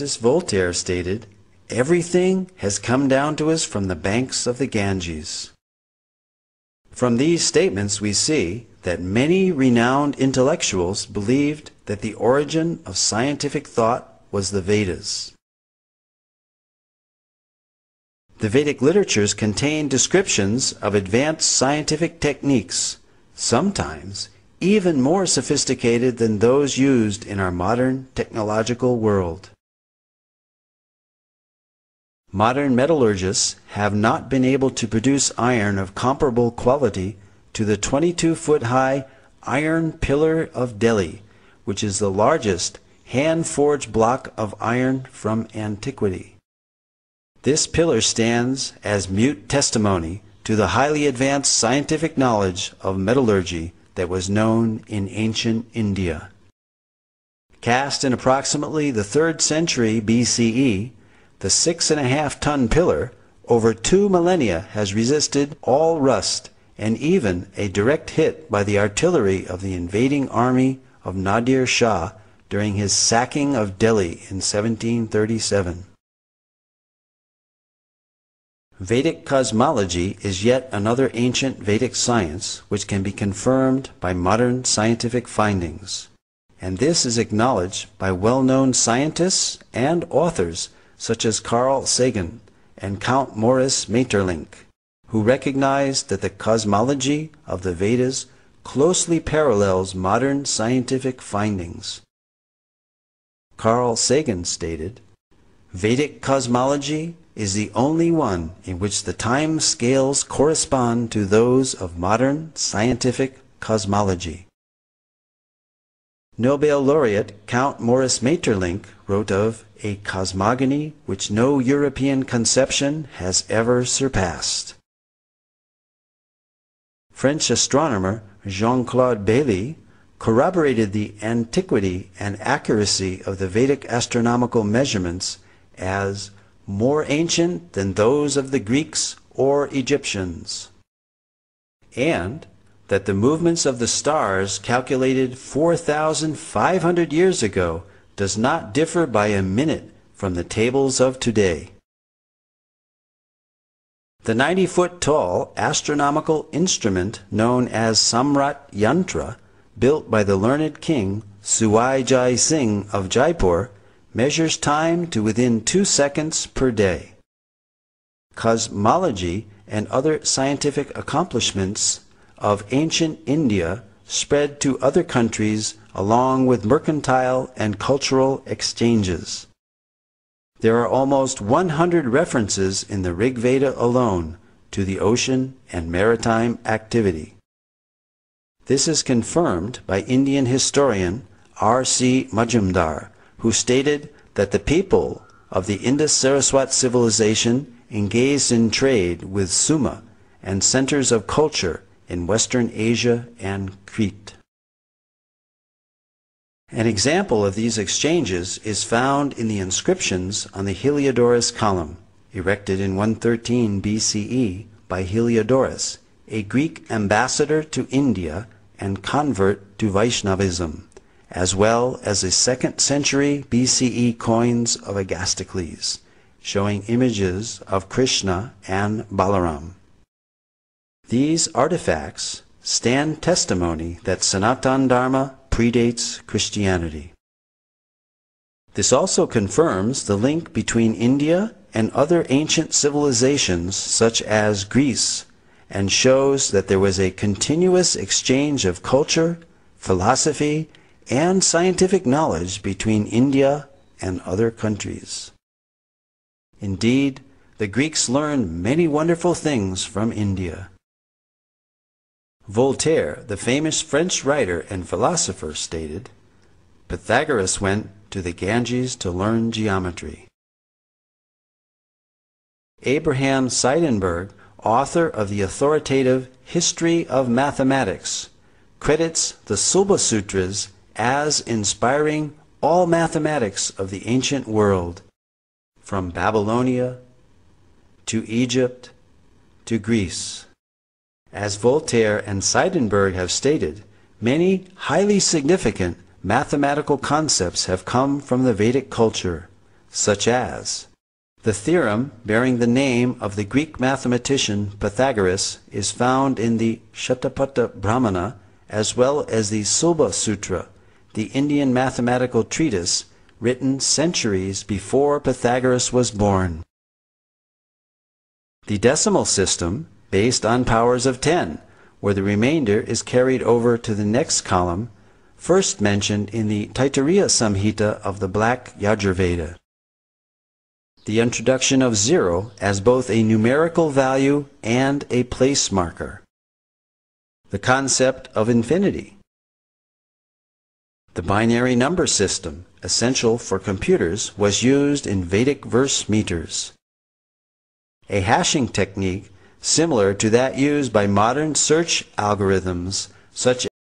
Justice Voltaire stated, "Everything has come down to us from the banks of the Ganges." From these statements we see that many renowned intellectuals believed that the origin of scientific thought was the Vedas. The Vedic literatures contain descriptions of advanced scientific techniques, sometimes even more sophisticated than those used in our modern technological world. Modern metallurgists have not been able to produce iron of comparable quality to the 22-foot-high iron pillar of Delhi, which is the largest hand-forged block of iron from antiquity. This pillar stands as mute testimony to the highly advanced scientific knowledge of metallurgy that was known in ancient India. Cast in approximately the 3rd century BCE, the 6.5-ton pillar over 2 millennia has resisted all rust and even a direct hit by the artillery of the invading army of Nadir Shah during his sacking of Delhi in 1737. Vedic cosmology is yet another ancient Vedic science which can be confirmed by modern scientific findings, and this is acknowledged by well-known scientists and authors such as Carl Sagan and Count Maurice Maeterlinck, who recognized that the cosmology of the Vedas closely parallels modern scientific findings. Carl Sagan stated, "Vedic cosmology is the only one in which the time scales correspond to those of modern scientific cosmology." Nobel laureate Count Maurice Maeterlinck wrote of a cosmogony which no European conception has ever surpassed. French astronomer Jean-Claude Bailly corroborated the antiquity and accuracy of the Vedic astronomical measurements as more ancient than those of the Greeks or Egyptians, and that the movements of the stars calculated 4,500 years ago does not differ by a minute from the tables of today. The 90-foot-tall astronomical instrument known as Samrat Yantra, built by the learned king Sawai Jai Singh of Jaipur, measures time to within 2 seconds per day. Cosmology and other scientific accomplishments of ancient India spread to other countries along with mercantile and cultural exchanges. There are almost 100 references in the Rig Veda alone to the ocean and maritime activity. This is confirmed by Indian historian R. C. Majumdar, who stated that the people of the Indus Saraswat civilization engaged in trade with Summa and centers of culture in Western Asia and Crete. An example of these exchanges is found in the inscriptions on the Heliodorus column, erected in 113 BCE by Heliodorus, a Greek ambassador to India and convert to Vaishnavism, as well as the 2nd century BCE coins of Agastocles, showing images of Krishna and Balaram. These artifacts stand testimony that Sanatana Dharma predates Christianity. This also confirms the link between India and other ancient civilizations such as Greece, and shows that there was a continuous exchange of culture, philosophy, and scientific knowledge between India and other countries. Indeed, the Greeks learned many wonderful things from India. Voltaire, the famous French writer and philosopher, stated, "Pythagoras went to the Ganges to learn geometry." Abraham Seidenberg, author of the authoritative History of Mathematics, credits the Sulba Sutras as inspiring all mathematics of the ancient world, from Babylonia to Egypt to Greece. As Voltaire and Seidenberg have stated, many highly significant mathematical concepts have come from the Vedic culture, such as the theorem bearing the name of the Greek mathematician Pythagoras is found in the Shatapatha Brahmana as well as the Sulba Sutra, the Indian mathematical treatise written centuries before Pythagoras was born. The decimal system, based on powers of 10, where the remainder is carried over to the next column, first mentioned in the Taittiriya Samhita of the Black Yajurveda. The introduction of 0 as both a numerical value and a place marker. The concept of infinity. The binary number system, essential for computers, was used in Vedic verse meters. A hashing technique similar to that used by modern search algorithms such